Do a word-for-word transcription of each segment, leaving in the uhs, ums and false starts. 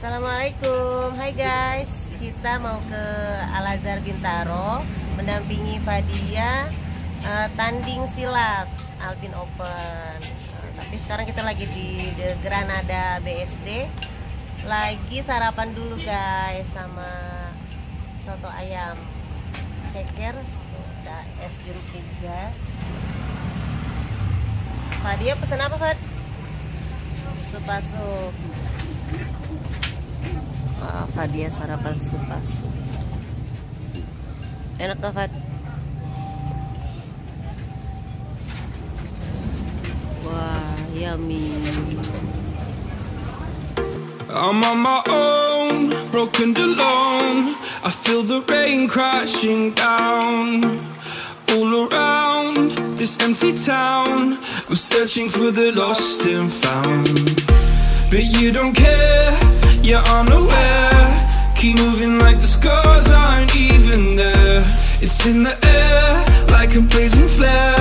Assalamualaikum, hai guys. Kita mau ke Al-Azhar Bintaro mendampingi Fadia uh, tanding silat Albin Open. Uh, tapi sekarang kita lagi di Granada B S D. Lagi sarapan dulu guys sama soto ayam ceker, udah es jeruk juga. Fadia pesan apa, Fad? Sup-sup. Oh, Fadia sarapan sup-sup. Enak gak, Fad? Wah, yummy. I'm on my own, broken and alone. I feel the rain crashing down all around this empty town. I'm searching for the lost and found, but you don't care, you're unaware. Keep moving like the scars aren't even there. It's in the air like a blazing flare.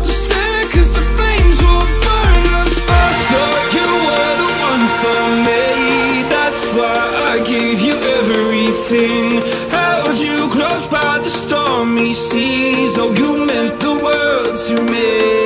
Just stare cause the flames will burn us. I thought you were the one for me, that's why I gave you everything. Held you close by the stormy seas. Oh, you meant the world to me.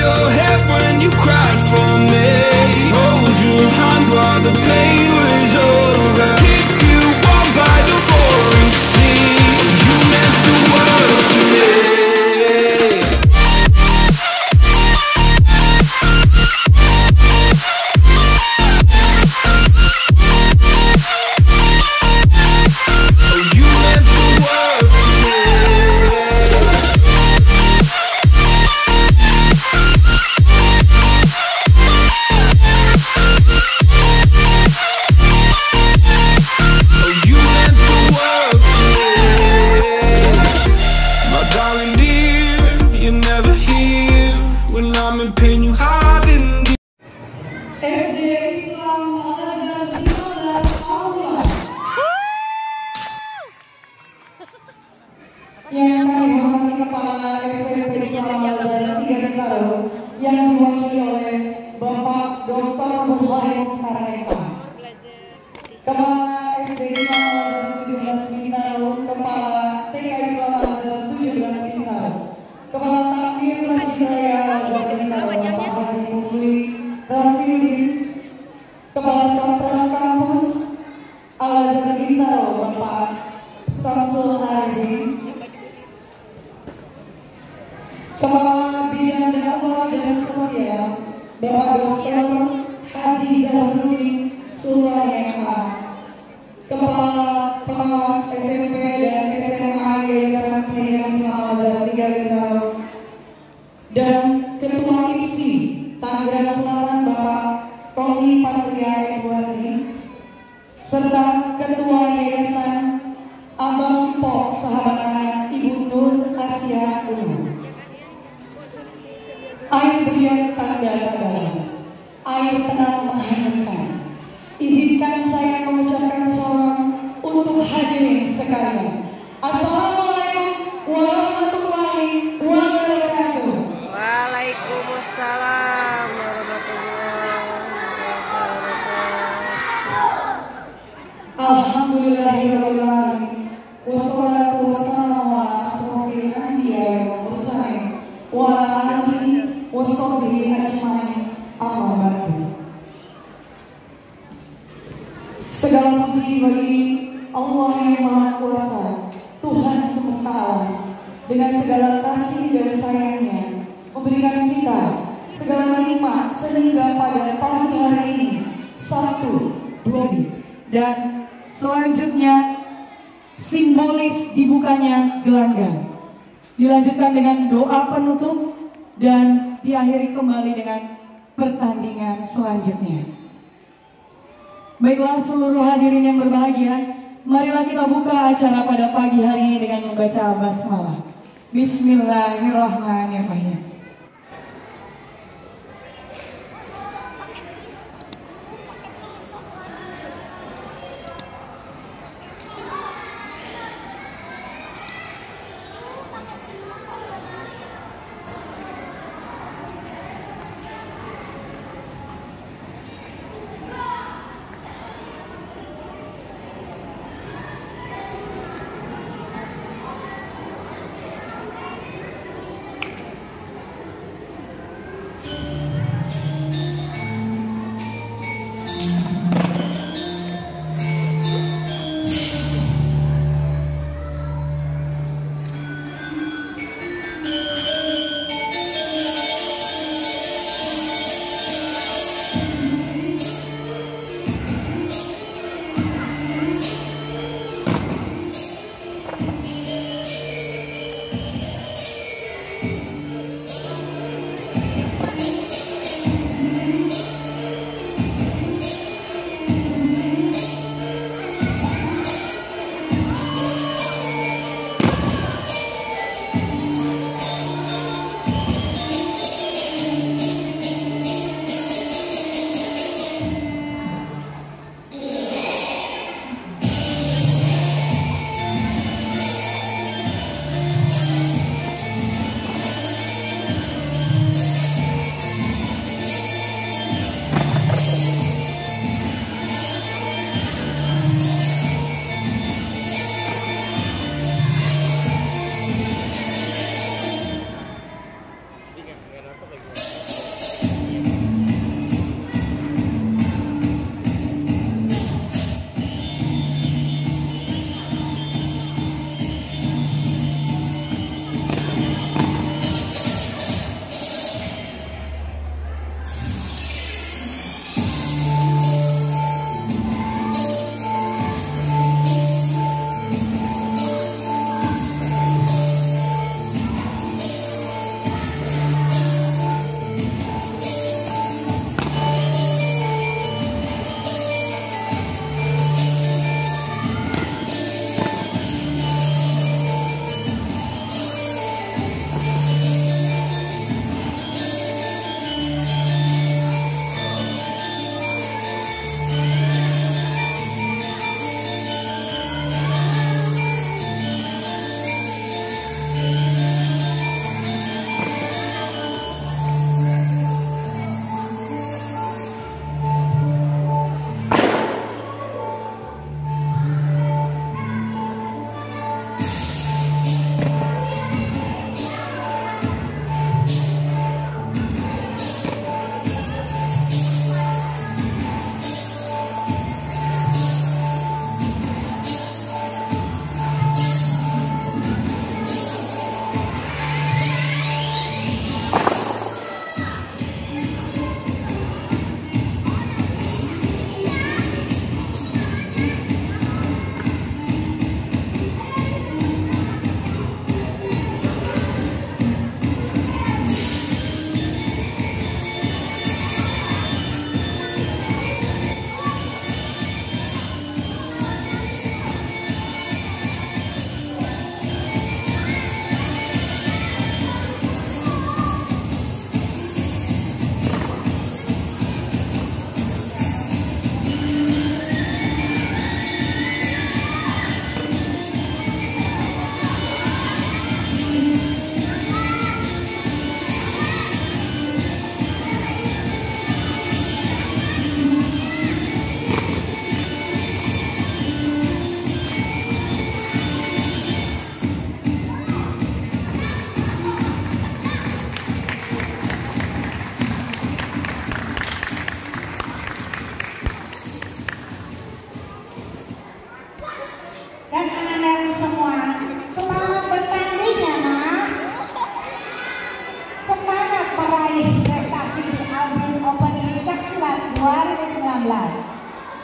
Your head when you cried for me, hold your hand while the pain was over, keep you warm by the roaring sea. You meant the world to me. Oh, you meant the world to me. Yang kami hormati Kepala S D nol lima Pagi Jakarta yang diwakili oleh Bapak Doktor Muhammad Karneka, Kepala S D nol tujuh belas Bintaro, Kepala T K I Al-Azhar tujuh belas Bintaro, Kepala Tanding Silat Albin Open Bapak Haji Musli Rafili, Kepala Satgas Kampus Al-Azhar Bintaro Bapak Samsul Haji, Kepala Bidang Dakwah dan Sosial Bapak Doktor Haji Zahruddin Sultan M A, Kepala Pengawas S M P dan S M A Yayasan Pendidikan Islam Al-Azhar tiga, dan Ketua Kipsi Tangerang Selatan Bapak Tommy Patria Edwardini, serta Ketua Yayasan Abang Pok Sahabat Anak Ibu Nur Asia Umar. Air beriak tanda bagaikan, air tenang menghangatkan. Izinkan saya mengucapkan salam untuk hadirin sekalian. Assalamualaikum warahmatullahi wabarakatuh. Waalaikumsalam warahmatullahi wabarakatuh. Alhamdulillahirobbilalamin. Wassalatu wassalamu ala asyrofil anbiya'i wal mursalin wa ala alihi wassalli ajmain, amma ba'du. Segala puji bagi Allah yang Maha Kuasa, Tuhan semesta alam, dengan segala kasih dan sayangnya memberikan kita segala nikmat sehingga pada pagi hari ini Sabtu dua Mei, dan selanjutnya simbolis dibukanya gelanggang, dilanjutkan dengan doa penutup dan diakhiri kembali dengan pertandingan selanjutnya. Baiklah seluruh hadirin yang berbahagia, marilah kita buka acara pada pagi hari ini dengan membaca basmalah. Bismillahirrahmanirrahim.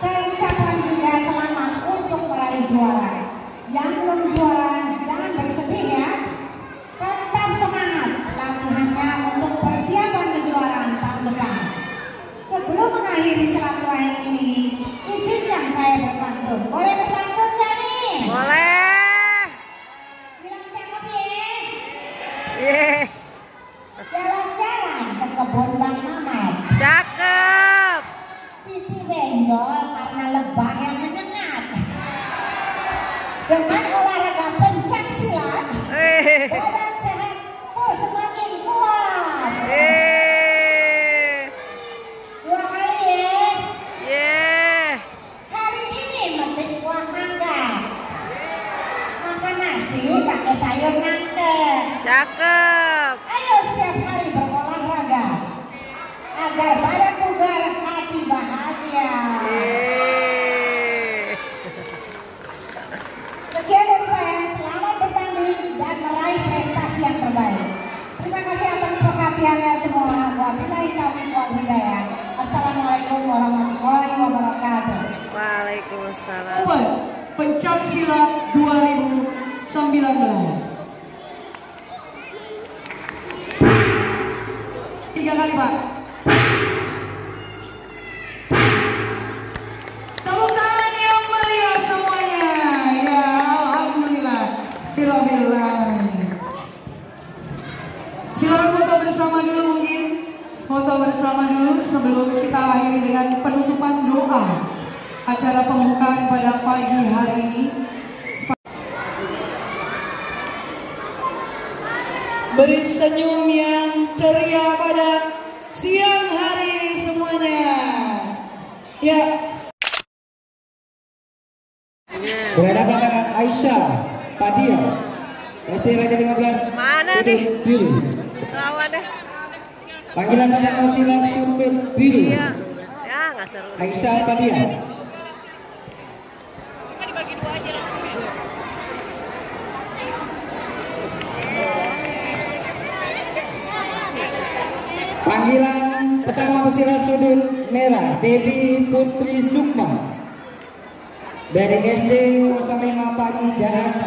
Saya ucapkan juga selamat untuk meraih juara. Yang belum juara jangan bersedih ya. Tetap semangat latihannya untuk persiapan kejuaraan tahun depan. Sebelum mengakhiri silaturahim ini, izinkan saya berpantun. Boleh berpantun gak nih? Boleh. Bilang cakep ya. Yeah. Jalan-jalan ke kebun Bang Mamat. Cakep. Pipi benjol karena lebah yang menyengat. Dengan olahraga pencak silat, badan sehatmu semakin kuat. Dua kali ya. Yeah. Hari ini metik buah mangga. Makan nasi pakai sayur nangka. Cakep. Ayo setiap hari berolahraga agar badan bugar. Bahagia. Sekian dari saya, selamat bertanding dan meraih prestasi yang terbaik. Terima kasih atas perhatiannya semua. Wabillahi taufiq wal hidayah. Assalamualaikum warahmatullahi wabarakatuh. Waalaikumsalam. Open pencak silat dua ribu sembilan belas. Tiga kali Pak. Silakan foto bersama dulu, mungkin foto bersama dulu sebelum kita akhiri dengan penutupan doa acara pembukaan pada pagi hari ini. Beri senyum yang ceria pada siang hari ini semuanya. Ya. Berhadapan dengan Aisyah Fadia S D nol lima mana nih? Lawannya panggilan pencak silat sumpit biru. Iya. Ya, enggak seru. Aisyah Fadia. Kita dibagi dua aja langsung. Panggilan pertama pesilat sudut merah Devi Putri Sukma dari S D nol lima Pagi Jakarta.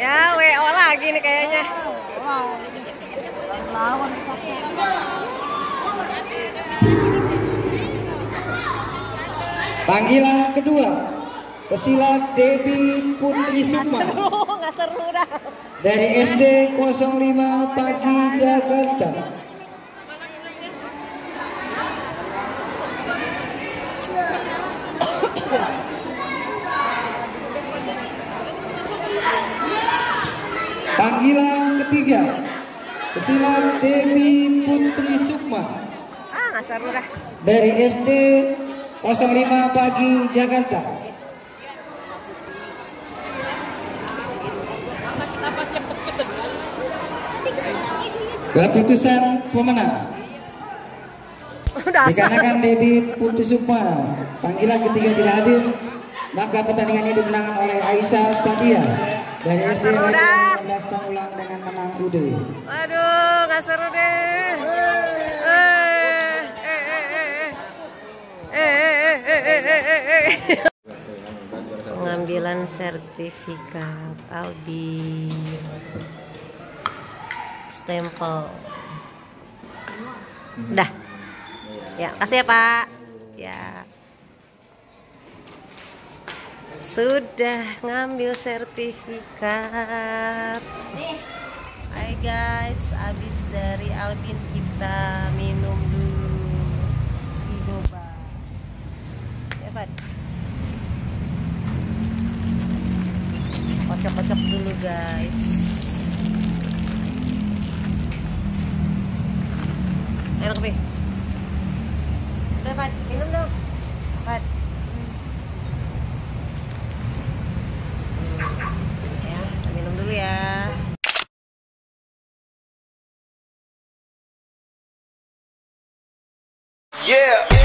Ya, W O lagi nih kayaknya. Wow. Lawan panggilan kedua pesilat Devi Putri Sukma dari S D nol lima Pagi Jakarta. Panggilan ketiga pesilat Devi Putri Sukma ah, dari S D nol lima Pagi Jakarta. Keputusan pemenang dikarenakan Devi Putri Sukma panggilan ketiga tidak hadir, maka pertandingannya dimenangkan oleh Aisyah Fadia dari S D nol lima Pengulang dengan menang U D. Aduh, nggak seru deh. Eh, eh, eh, eh, eh, eh, eh, pengambilan sertifikat Albin, stempel. Udah. Ya, kasih ya Pak. Ya. Sudah ngambil sertifikat. Hai guys, abis dari Albin kita minum dulu si boba. Ya Pak. Kocok-kocok dulu guys. Enak Pak. Udah Pak, minum dong. Pak. Ya. Yeah.